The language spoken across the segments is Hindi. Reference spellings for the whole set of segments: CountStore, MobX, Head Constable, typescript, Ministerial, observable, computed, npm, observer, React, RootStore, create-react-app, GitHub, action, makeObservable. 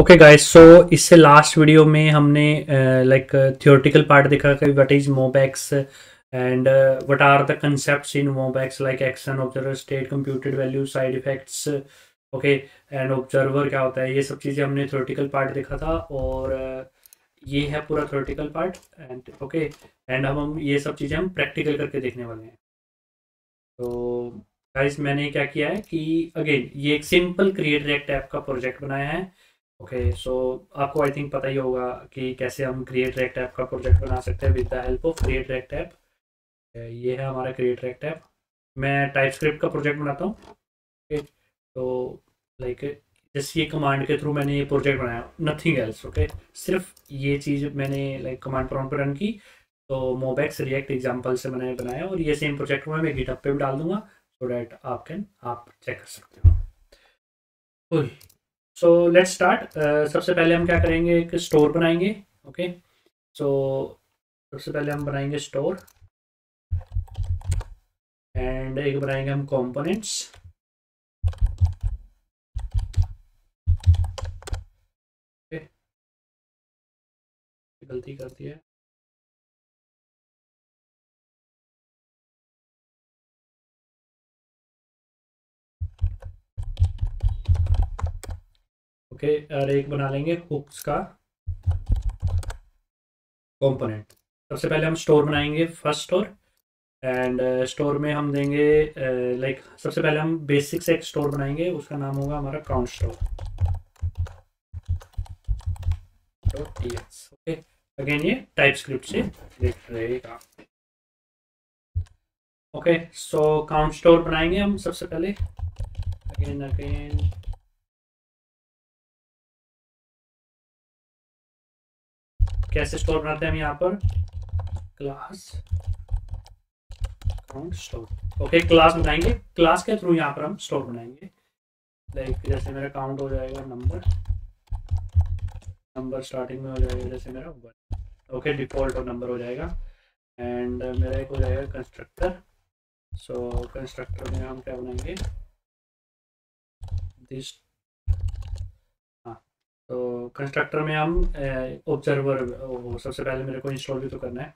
ओके गाइस, सो इससे लास्ट वीडियो में हमने लाइक थियोरेटिकल पार्ट देखा कि what is MobX and what are the concepts in MobX like action, observer, state, computed value, side effects, okay, and observer क्या होता है, ये सब चीज़ें हमने थियोरेटिकल पार्ट देखा था। और ये है पूरा theoretical part and okay, and हम ये सब चीज़ें हम प्रैक्टिकल करके देखने वाले हैं। तो गाइस मैंने क्या किया है कि अगेन ये एक सिंपल क्रिएट रिएक्ट ऐप का प्रोजेक्ट बनाया है। ओके सो आपको आई थिंक पता ही होगा कि कैसे हम क्रिएट रिएक्ट ऐप का प्रोजेक्ट बना सकते हैं with the help of create react app. ये है हमारा क्रिएट रिएक्ट ऐप। मैं टाइपस्क्रिप्ट का प्रोजेक्ट बनाता हूँ। ओके तो लाइक जैसे ये कमांड के थ्रू मैंने ये प्रोजेक्ट बनाया, नथिंग एल्स। ओके सिर्फ ये चीज़ मैंने लाइक कमांड प्रॉम्प्ट पर रन की, तो मोबैक्स रिएक्ट एग्जाम्पल से मैंने बनाया और ये सेम प्रोजेक्ट को मैं गिटहब पे भी डाल दूंगा सो डैट आप चेक कर सकते हो। So let's start. सबसे पहले हम क्या करेंगे, एक स्टोर बनाएंगे। ओके सो सबसे पहले हम बनाएंगे स्टोर एंड एक बनाएंगे हम कंपोनेंट्स। ओके गलती करती है, और एक बना लेंगे हुक्स का कंपोनेंट। सबसे पहले हम स्टोर बनाएंगे फर्स्ट स्टोर एंड स्टोर में हम देंगे लाइक सबसे पहले हम बेसिक से एक स्टोर बनाएंगे, उसका नाम होगा हमारा काउंट स्टोर। ओके अगेन ये टाइपस्क्रिप्ट से लिख रहेगा। ओके सो काउंट स्टोर बनाएंगे हम सबसे पहले। अगेन कैसे स्टोर बनाते हैं हम यहाँ पर, class count store. Okay class बनाएंगे, क्लास के थ्रू यहाँ पर हम स्टोर बनाएंगे। लाइक जैसे मेरा काउंट हो जाएगा नंबर स्टार्टिंग में हो जाएगा जैसे मेरा 1। ओके डिफॉल्ट नंबर हो जाएगा एंड मेरा एक हो जाएगा कंस्ट्रक्टर। सो कंस्ट्रक्टर में हम क्या बनाएंगे दिस। तो कंस्ट्रक्टर में हम ऑब्जर्वर, सबसे पहले मेरे को इंस्टॉल भी तो करना है,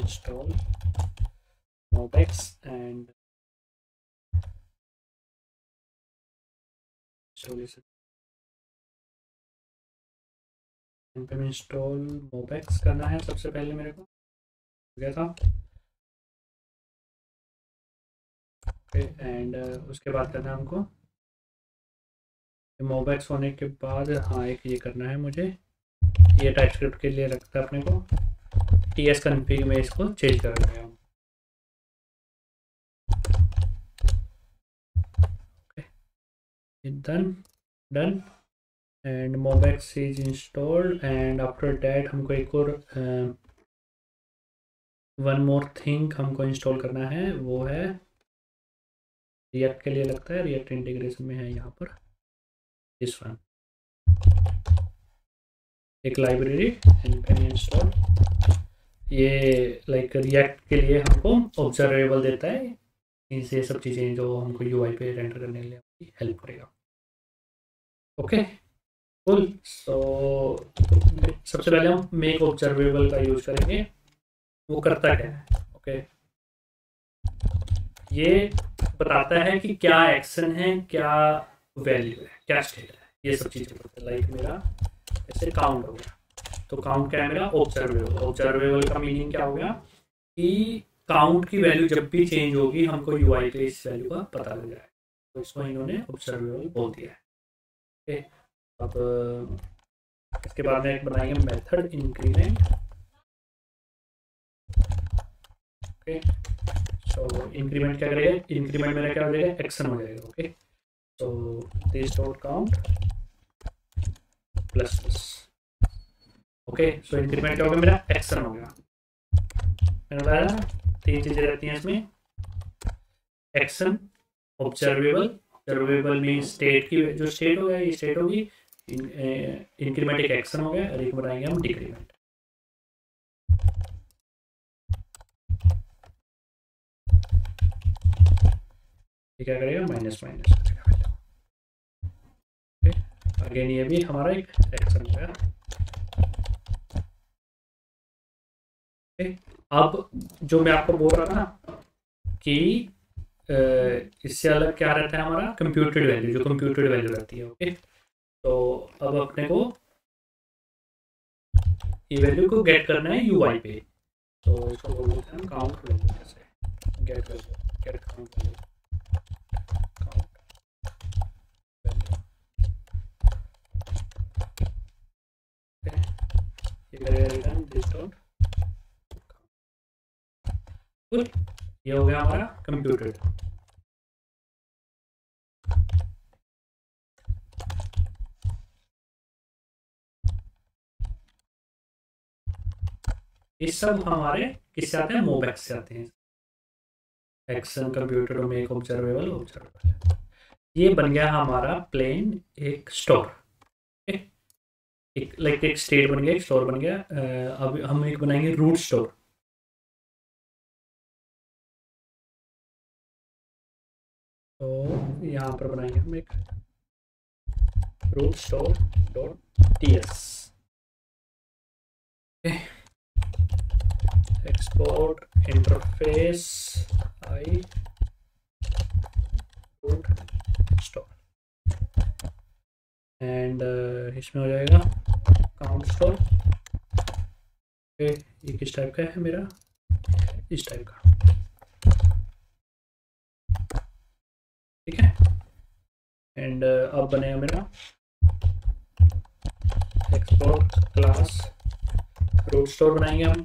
install MobX and install MobX करना है सबसे पहले मेरे को, हो गया था। एंड उसके बाद करना है हमको मोबैक्स होने के बाद, हाँ एक ये करना है मुझे, ये टाइपस्क्रिप्ट के लिए रखता है अपने को, ts config में इसको चेंज कर रहे हैं हम। Done done and MobX is installed and after that हमको एक और वन मोर थिंग हमको इंस्टॉल करना है, वो है रिएक्ट के लिए लगता है, रिएक्ट इंटीग्रेशन में है यहाँ पर this one, एक लाइब्रेरी npm install। ये लाइक रिएक्ट के लिए हमको ऑब्जर्वेबल देता है, इनसे सब चीज़ें जो हमको यूआई पे रेंडर करने के लिए हेल्प करेगा। Okay full. सो सबसे पहले हम मेक ऑब्जर्वेबल का यूज करेंगे, वो करता क्या है। ओके ये बताता है कि क्या एक्शन है, क्या वैल्यू है, क्या स्टेट है, ये सब चीज़ें बताते हैं। लाइक मेरा ऐसे काउंट हो गया, तो काउंट क्या है मेरा ऑब्जर्वेबल। ऑब्जर्वेबल का मीनिंग क्या हो गया कि काउंट की वैल्यू जब भी चेंज होगी हमको यूआई पे इस वैल्यू का पता लग जाए, तो इसको इन्होंने ऑब्जर्वेबल बोल दिया है। अब इसके बाद में एक बनाएंगे method increment. Okay so increment क्या करेगा, इंक्रीमेंट मेरा क्या हो जाएगा एक्शन हो जाएगा। ओके तो this dot count plus plus. Okay so increment क्या होगा मेरा एक्शन हो गया। मैंने बताया तीन चीज़ें रहती हैं इसमें, एक्शन, ऑब्जर्वेबल, ऑब्जर्वेबल में स्टेट की जो स्टेट हो गया ये स्टेट होगी, इंक्रीमेंट एक एक्शन हो गया और एक बनाएंगे हम डिक्रीमेंट। ये क्या करेगा माइनस माइनस अगेन ये भी हमारा एक एक्शन है। अब जो मैं आपको बोल रहा था कि इससे अलग क्या रहता है हमारा कंप्यूटेड वैल्यू, जो कंप्यूटेड वैल्यू रहती है। ओके, तो अब अपने को ये वैल्यू को गेट करना है यूआई पे, तो इसको बोलते हैं काउंट वैल्यू। कैसे get value, get count value, ये हो गया हमारा कंप्यूटेड। ये सब हमारे किससे आते हैं, मोबैक्स से आते हैं। Action, computed, make observable, observable. ये बन गया हमारा प्लेन एक स्टोर, लाइक एक स्टेट बन गया, एक स्टोर बन गया। अब हम एक बनाएंगे रूट स्टोर। तो यहाँ पर बनाएंगे हम एक root store dot TS, export interface I root store, and इसमें हो जाएगा काउंट स्टोर। ये किस टाइप का है मेरा, इस टाइप का, ठीक है। एंड अब बनेगा मेरा एक्सपोर्ट क्लास रूट स्टोर बनाएंगे हम।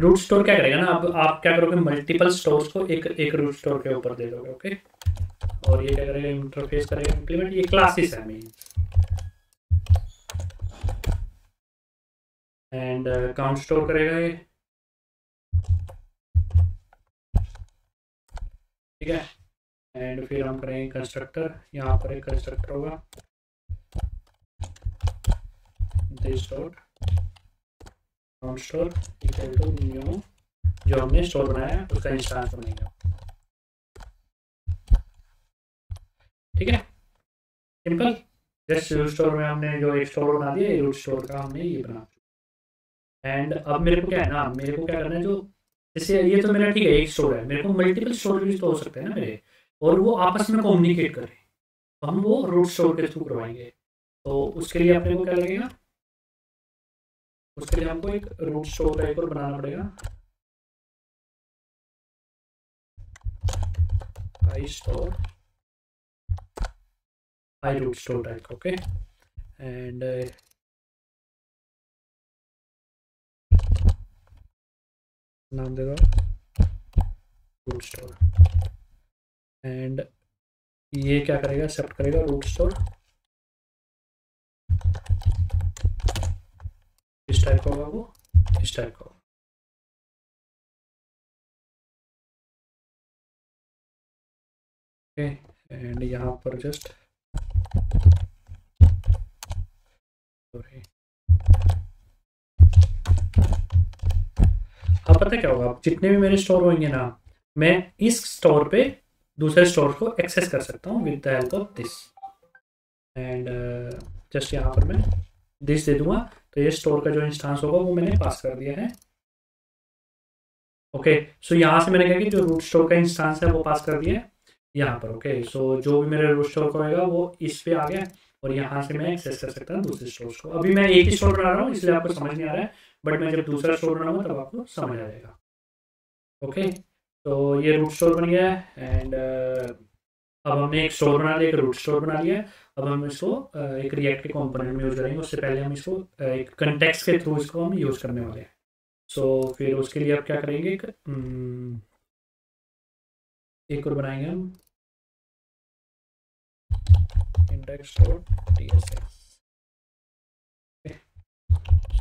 रूट स्टोर क्या करेगा ना, अब आप क्या करोगे, मल्टीपल स्टोर्स को एक एक रूट स्टोर के ऊपर दे दोगे। ओके, और ये क्या करेगा, इंटरफेस करेगा इम्प्लीमेंट। ये क्लासेस है मेरी, एंड काउंट स्टोर करेगा ये, ठीक है। एंड फिर हम करेंगे कंस्ट्रक्टर, यहाँ पर एक कंस्ट्रक्टर होगा this dot count store equal to new, जो हमने स्टोर बनाया उसका इंस्टांस बनेगा, ठीक है। सिंपल, जस्ट रूट स्टोर में हमने जो एक स्टोर बना दिया, रूट स्टोर का हमने ये बना। एंड अब मेरे को क्या है ना, मेरे को क्या करना है, जो जैसे ये तो मेरा ठीक है एक स्टोर है, मेरे को मल्टीपल स्टोर भी तो हो सकते हैं ना मेरे, और वो आपस में कम्युनिकेट करें, तो हम वो रूट स्टोर के थ्रू करवाएंगे। तो उसके लिए अपने को क्या लगेगा, उसके लिए हमको एक रूट स्टोर टाइप और बनाना पड़ेगा, I store, I root store type. Okay, and नाम देगा रूट स्टोर, एंड ये क्या करेगा, एक्सेप्ट करेगा रूट स्टोर। इस टाइप का होगा वो, इस टाइप का, ओके। एंड यहाँ पर जस्ट सॉरी, अब पता क्या होगा, जितने भी मेरे स्टोर होंगे ना, मैं इस स्टोर पे दूसरे स्टोर को एक्सेस कर सकता हूँ with the help of this. And just यहाँ पर मैं दिस दे दूंगा, तो ये स्टोर का जो इंस्टांस होगा वो मैंने पास कर दिया है। ओके, सो यहाँ से मैंने कहा कि जो रूट स्टोर का इंस्टांस है वो पास कर दिया है यहाँ पर। ओके, सो जो भी मेरे रूट स्टोर का होगा वो इस पे आ गया, और यहाँ से मैं एक्सेस कर सकता हूँ दूसरे स्टोर्स को। अभी मैं एक ही स्टोर बना रहा हूँ इसलिए आपको समझ नहीं आ रहा है, बट मैं जब दूसरा स्टोर बनाऊंगा तब आपको समझ आ जाएगा। ओके, तो ये रूट स्टोर बन गया है। एंड अब हमने एक स्टोर बना लिया, एक रूट स्टोर बना लिया। अब हम इसको एक रिएक्ट के कॉम्पोनेंट में यूज करेंगे, उससे पहले हम इसको एक कंटेक्स्ट के थ्रू इसको हम यूज करने वाले हैं। सो फिर उसके लिए आप क्या करेंगे, एक और बनाएंगे हम इंडेक्स डॉट टीएसएक्स।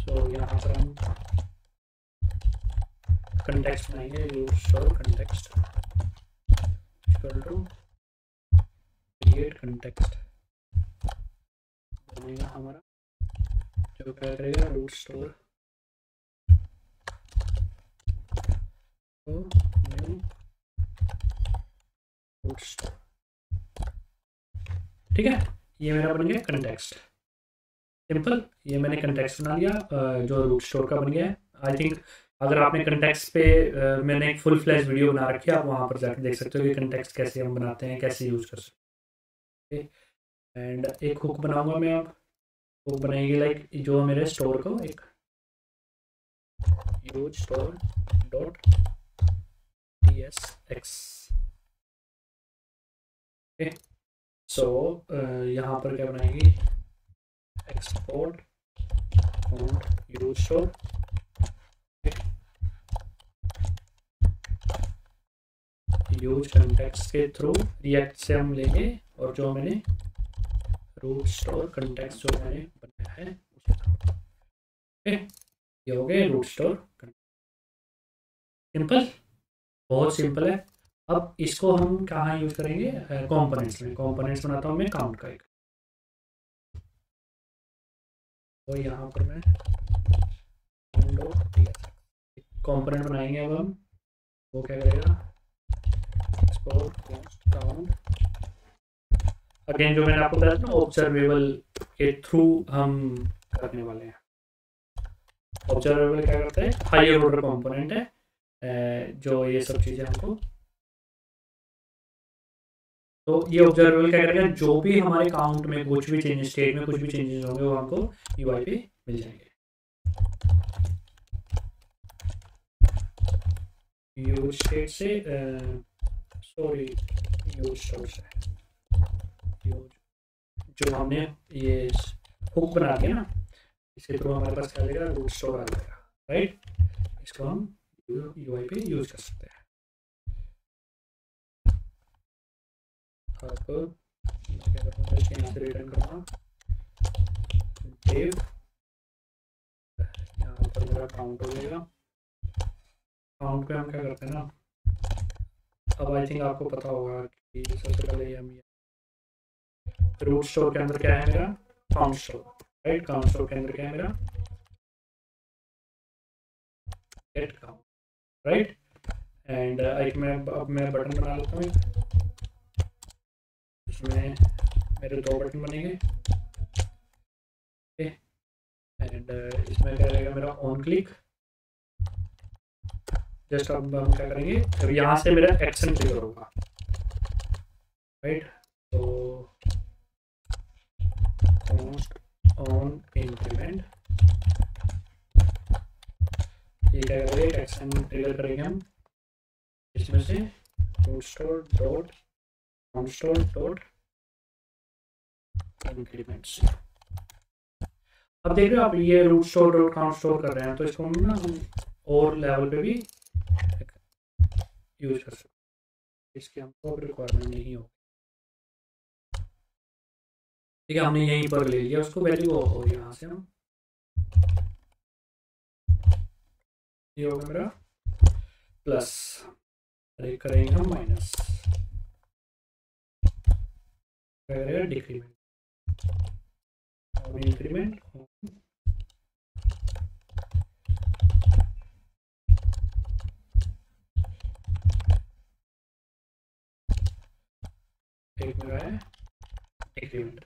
सो यहाँ पर हम कंटेक्स्ट बनाएंगे, root store context equal to create context बनेगा हमारा, जो क्या करेगा रूट स्टोर तो न्यू रूट स्टोर, ठीक है। ये मेरा बन गया कंटेक्स्ट। सिंपल। ये मैंने कंटेक्स्ट बना लिया जो रूट स्टोर का बन गया है। आई थिंक अगर आपने कंटेक्स्ट पे मैंने एक फुल फ्लैश वीडियो बना रखी है, आप वहाँ पर जाकर देख सकते हो कि कंटेक्स्ट कैसे हम बनाते हैं, कैसे यूज कर सकते हैं। एंड एक हुक बनाऊंगा मैं, आप हुक बनाएंगे लाइक जो मेरे स्टोर को एक use store dot TSX। So यहाँ पर क्या बनाएंगे, export font use store. Use context के थ्रू रिएक्ट से हम लेंगे और जो मैंने रूट स्टोर कंटेक्स्ट जो मैंने बनाया है उसके थ्रू। ये हो गया रूट स्टोर कंटेक्स्ट, सिंपल, बहुत सिंपल है। अब इसको हम कहाँ यूज करेंगे, कंपोनेंट्स में। कंपोनेंट्स बनाता हूँ मैं काउंट का एक, और यहाँ पर मैं कंपोनेंट बनाएंगे। अब हम वो क्या करेगा, अगेन जो मैंने आपको बताया था ऑब्जर्वेबल के थ्रू हम करने वाले हैं। ऑब्जर्वेबल क्या करता है, हायर ऑर्डर कंपोनेंट है जो ये सब चीजें हमको। तो ये ऑब्जर्वेबल क्या करेगा, जो भी हमारे काउंट में कुछ भी चेंजेस, स्टेट में कुछ भी चेंजेस होंगे वो हमको यूआई पे मिल जाएंगे। यूज स्टेट से सॉरी यूज स्टोर से जो हमने ये हुक बना दिया ना, इसके थ्रू हमारे पास क्या लगेगा, रूट स्टोर आ जाएगा, राइट। इसको हम यूआई पे यूज कर सकते हैं। आपको क्या करना है, यहाँ से रिटर्न करना डेव, यहाँ पर मेरा काउंट हो जाएगा। काउंट पे हम क्या करते हैं ना, अब आई थिंक आपको पता होगा कि सबसे पहले हम रूट स्टोर के अंदर क्या है मेरा, count store, right. Count store के अंदर क्या है मेरा, गेट काउंट, राइट। एंड अब मैं बटन बना लेता हूँ, इसमें मेरे दो बटन बनेंगे। एंड इसमें क्या रहेगा मेरा ऑन क्लिक, जस्ट अब हम क्या करेंगे, अब यहाँ से मेरा एक्शन ट्रिगर होगा, राइट। तो ऑन इंप्लीमेंट ये क्या करेंगे, एक्शन ट्रिगर करेंगे हम, इसमें से root store dot CountStore dot increments. अब देख रहे हो आप, ये रूट स्टोर डॉट CountStore कर रहे हैं, तो इसको ना हम और लेवल पे भी यूज कर सकते हैं, इसकी हमको रिक्वायरमेंट नहीं होगी, ठीक है। हमने यहीं पर ले लिया उसको वैल्यू, और यहाँ से हम ये होगा मेरा प्लस, अरे करेंगे हम माइनस, डिक्रीमेंट इंक्रीमेंट। एक मेरा है डिक्रीमेंट,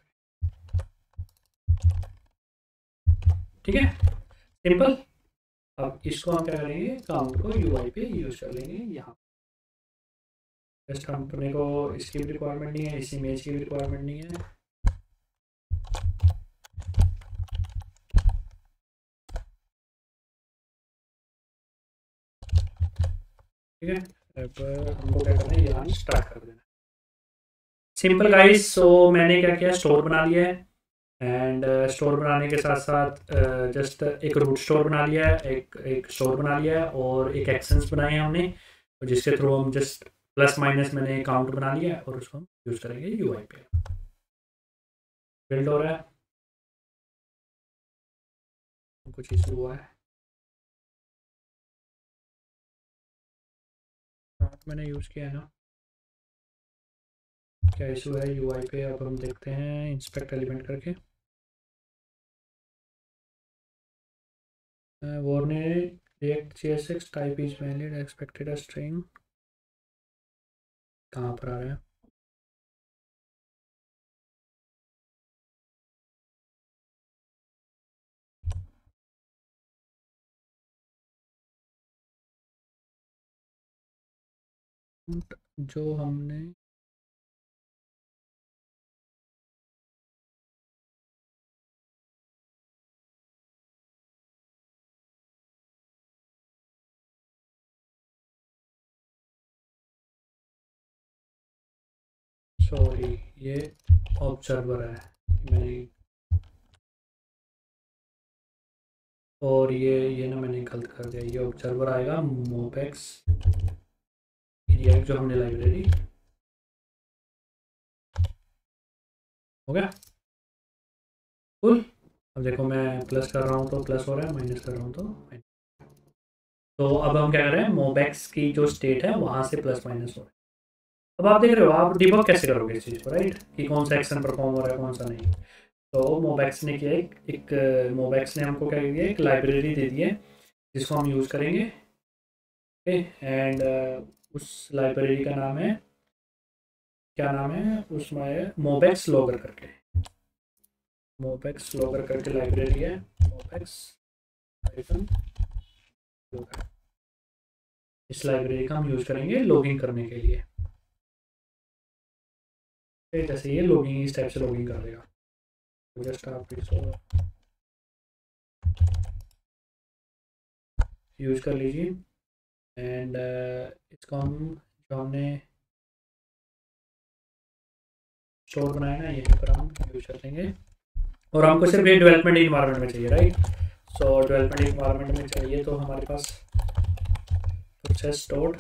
ठीक है, सिंपल। अब इसको हम क्या करेंगे, काउंट को यूआई पे यूज कर लेंगे। यहाँ जस्ट अपने को इसकी भी रिक्वायरमेंट नहीं है, इस इमेज की भी रिक्वायरमेंट नहीं है, ठीक है। अब हमको क्या करना है, यहाँ स्टार्ट कर देना, सिंपल गाइस। सो मैंने क्या किया, स्टोर बना लिया है। एंड स्टोर बनाने के साथ साथ जस्ट एक रूट स्टोर बना लिया है, एक स्टोर बना लिया है, और एक एक्शंस बनाए हैं हमने, जिसके थ्रू हम जस्ट प्लस माइनस मैंने काउंट बना लिया है और उसको हम यूज करेंगे यूआई पे। बिल्ड हो रहा है, कुछ इशू हुआ है, मैंने यूज किया है ना, क्या इशू है यूआई पे। अब हम देखते हैं इंस्पेक्ट एलिमेंट करके, React.js type is valid expected a string, कहाँ पर आ रहे हैं, जो हमने सॉरी ये ऑब्जर्वर है मैंने, और ये ना मैंने गलत कर दिया, ये ऑब्जर्वर आएगा MobX रिएक्ट जो हमने लाइब्रेरी हो गया फुल। अब देखो मैं प्लस कर रहा हूँ तो प्लस हो रहा है, माइनस कर रहा हूँ तो माइनस। तो अब हम क्या कर रहे हैं, MobX की जो स्टेट है वहाँ से प्लस माइनस हो रहा है। अब आप देख रहे हो, आप डिबग कैसे करोगे इस चीज़ को, राइट, कि कौन सा एक्शन परफॉर्म हो रहा है कौन सा नहीं। तो MobX ने किया MobX ने हमको क्या किया, एक लाइब्रेरी दे दी है जिसको हम यूज़ करेंगे, ओके। एंड उस लाइब्रेरी का नाम है, क्या नाम है उसमें है MobX लॉगर करके, MobX लॉगर करके लाइब्रेरी है, MobX। इस लाइब्रेरी का हम यूज़ करेंगे लॉगिंग करने के लिए, जैसे ये लॉगिंग इस टाइप से लॉगिंग कर देगा। तो जस्ट आप इसको यूज कर लीजिए, एंड इसको हम जो हमने स्टोर बनाया ना यहीं पर हम यूज कर देंगे। और हमको सिर्फ ये डेवलपमेंट इन्वायरमेंट में चाहिए, राइट। सो डेवलपमेंट इन्वायरमेंट में चाहिए तो हमारे पास process.env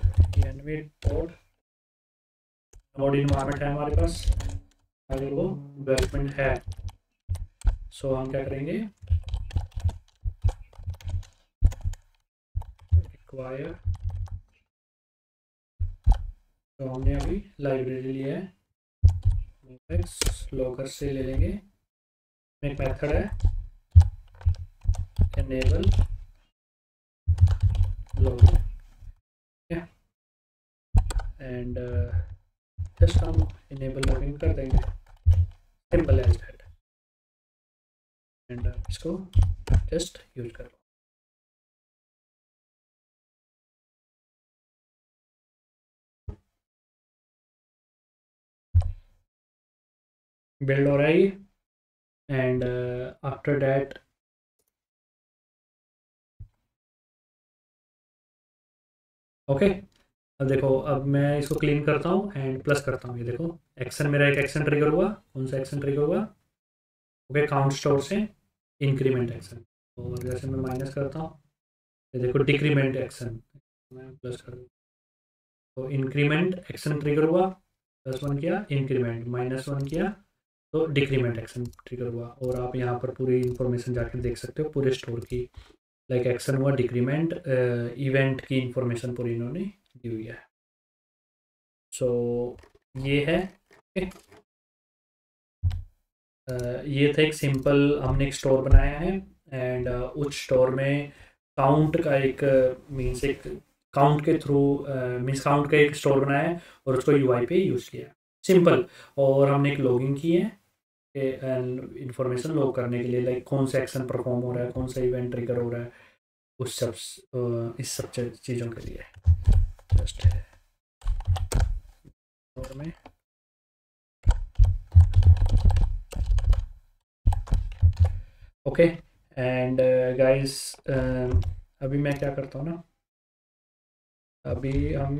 नोड इन्वायरमेंट है हमारे पास, अगर वो डेवलपमेंट है। सो हम क्या करेंगे, रिक्वायर तो हमने अभी लाइब्रेरी लिया है लॉगर से ले लेंगे, एक मेथड है एनेबल लॉगर, एंड जस्ट हम इनेबल लॉगिन कर देंगे, सिंपल एज दैट, एंड इसको जस्ट यूज कर लो। बिल्ड हो रहा है ये, एंड आफ्टर दैट ओके। अब देखो, अब मैं इसको क्लीन करता हूँ एंड प्लस करता हूँ। ये देखो एक्शन, मेरा एक एक्शन ट्रिगर हुआ, कौन सा एक्शन ट्रिगर हुआ, ओके, काउंट स्टोर से इंक्रीमेंट एक्शन। और जैसे मैं माइनस करता हूँ, ये देखो डिक्रीमेंट एक्शन, मैं प्लस कर दूँ। तो इंक्रीमेंट एक्शन ट्रिगर हुआ, +1 किया इंक्रीमेंट, -1 किया तो डिक्रीमेंट एक्शन ट्रिगर हुआ। और आप यहाँ पर पूरी इन्फॉर्मेशन जाकर देख सकते हो पूरे स्टोर की, लाइक एक्शन हुआ डिक्रीमेंट, इवेंट की इन्फॉर्मेशन पूरी इन्होंने दी हुई है। सो ये है, ये था एक सिंपल, हमने एक स्टोर बनाया है, एंड उस स्टोर में काउंट का एक मीन्स एक काउंट के थ्रू मीन्स काउंट का एक स्टोर बनाया है और उसको यूआई पे यूज़ किया है, सिंपल। और हमने एक लॉगिंग की है इन्फॉर्मेशन लॉग करने के लिए, लाइक कौन सा एक्शन परफॉर्म हो रहा है कौन सा इवेंट ट्रिगर हो रहा है उस सब इस सब चीज़ों के लिए। जस्ट और में ओके एंड गाइस, अभी मैं क्या करता हूँ ना, अभी हम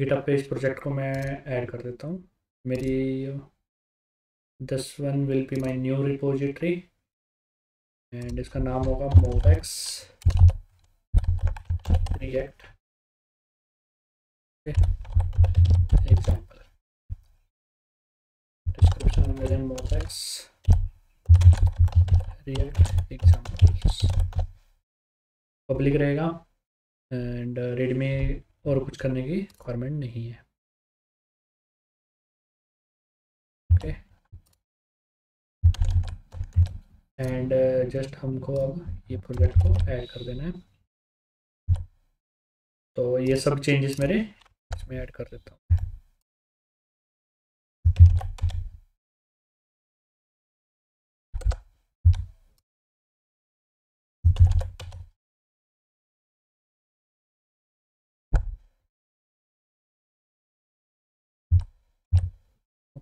गिटहब पे इस प्रोजेक्ट को मैं ऐड कर देता हूँ। मेरी this one will be my new repository and इसका नाम होगा MobX React example, description में दें MobX React examples, पब्लिक रहेगा एंड रेडमी और कुछ करने की रिक्वायरमेंट नहीं है, ओके एंड जस्ट हमको अब ये प्रोजेक्ट को ऐड कर देना है। तो ये सब चेंजेस मेरे इसमें ऐड कर देता हूँ।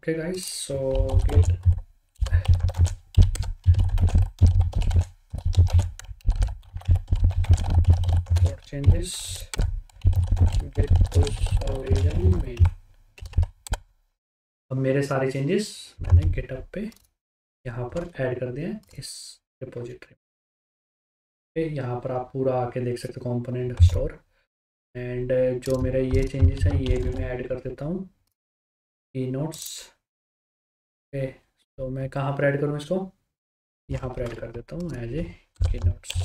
Okay guys, so for changes git push origin main. अब मेरे सारे चेंजेस मैंने GitHub पे यहाँ पर ऐड कर दिए हैं इस रिपोजिटरी में। यहाँ पर आप पूरा आके देख सकते हो कंपोनेंट स्टोर एंड जो मेरे ये चेंजेस हैं ये भी मैं ऐड कर देता हूँ नोट्स पे। तो मैं कहाँ पर ऐड करूँ इसको, यहाँ पर ऐड कर देता हूँ एज ए की नोट्स।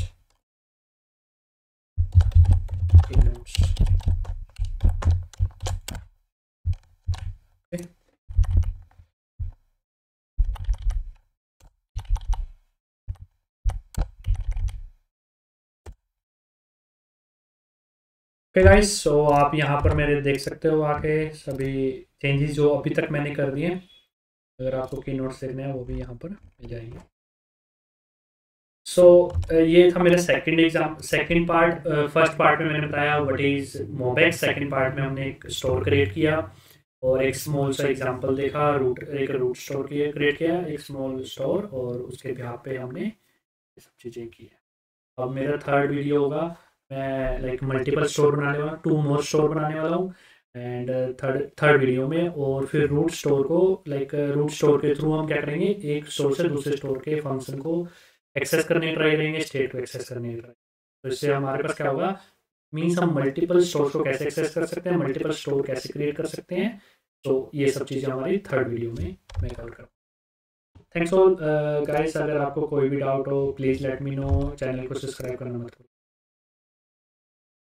ओके गाइस, सो आप यहाँ पर मेरे देख सकते हो आके सभी चेंजेस जो अभी तक मैंने कर दिए। अगर आपको की नोट्स देखने हैं वो भी यहाँ पर मिल जाएंगे। सो ये था मेरा सेकंड पार्ट। फर्स्ट पार्ट में मैंने बताया what is MobX, second part में हमने एक स्टोर क्रिएट किया और एक स्मॉल सा एग्जांपल देखा, रूट स्टोर क्रिएट किया, एक स्मॉल स्टोर, और उसके यहाँ पे हमने ये सब चीज़ें की है। अब मेरा थर्ड वीडियो होगा, मैं लाइक मल्टीपल स्टोर बनाने वाला हूँ, 2 मोर स्टोर बनाने वाला हूँ एंड थर्ड वीडियो में। और फिर रूट स्टोर को लाइक रूट स्टोर के थ्रू हम क्या करेंगे, एक स्टोर से दूसरे स्टोर के फंक्शन को एक्सेस करने की ट्राई करेंगे, स्टेट को एक्सेस करने की ट्राई। तो इससे हमारे पास क्या होगा, मीन्स हम मल्टीपल स्टोर को कैसे एक्सेस कर सकते हैं, मल्टीपल स्टोर कैसे क्रिएट कर सकते हैं। तो ये सब चीज़ें हमारी थर्ड वीडियो में मैं कवर करूँगा। थैंक्स ऑल गाइस, अगर आपको कोई भी डाउट हो please let me know, channel को सब्सक्राइब करना मत भूलिए।